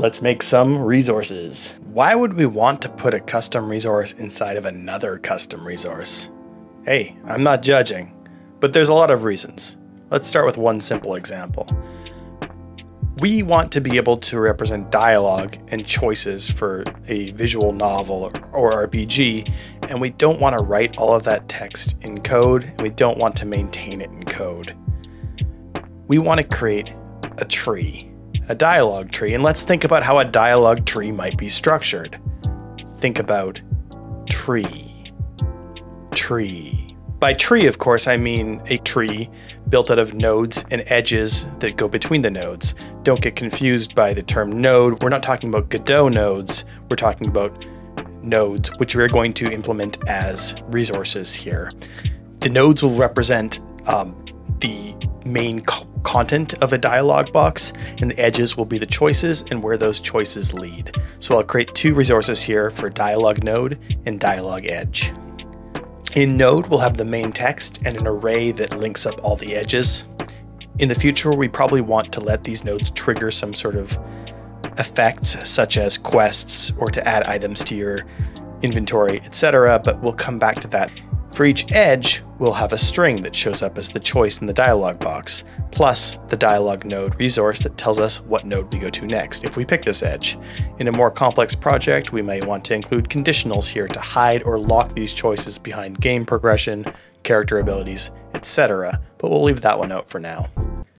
Let's make some resources. Why would we want to put a custom resource inside of another custom resource? Hey, I'm not judging, but there's a lot of reasons. Let's start with one simple example. We want to be able to represent dialogue and choices for a visual novel or RPG, and we don't want to write all of that text in code, and we don't want to maintain it in code. We want to create a tree, a dialogue tree, and let's think about how a dialogue tree might be structured. Think about tree. By tree, of course, I mean a tree built out of nodes and edges that go between the nodes. Don't get confused by the term node. We're not talking about Godot nodes. We're talking about nodes, which we're going to implement as resources here. The nodes will represent the main content of a dialog box, and the edges will be the choices and where those choices lead. So I'll create two resources here for dialog node and dialog edge. In Node, we'll have the main text and an array that links up all the edges. In the future, we probably want to let these nodes trigger some sort of effects, such as quests or to add items to your inventory, etc., but we'll come back to that. For each edge, we'll have a string that shows up as the choice in the dialog box, plus the dialog node resource that tells us what node we go to next if we pick this edge. In a more complex project, we may want to include conditionals here to hide or lock these choices behind game progression, character abilities, etc., but we'll leave that one out for now.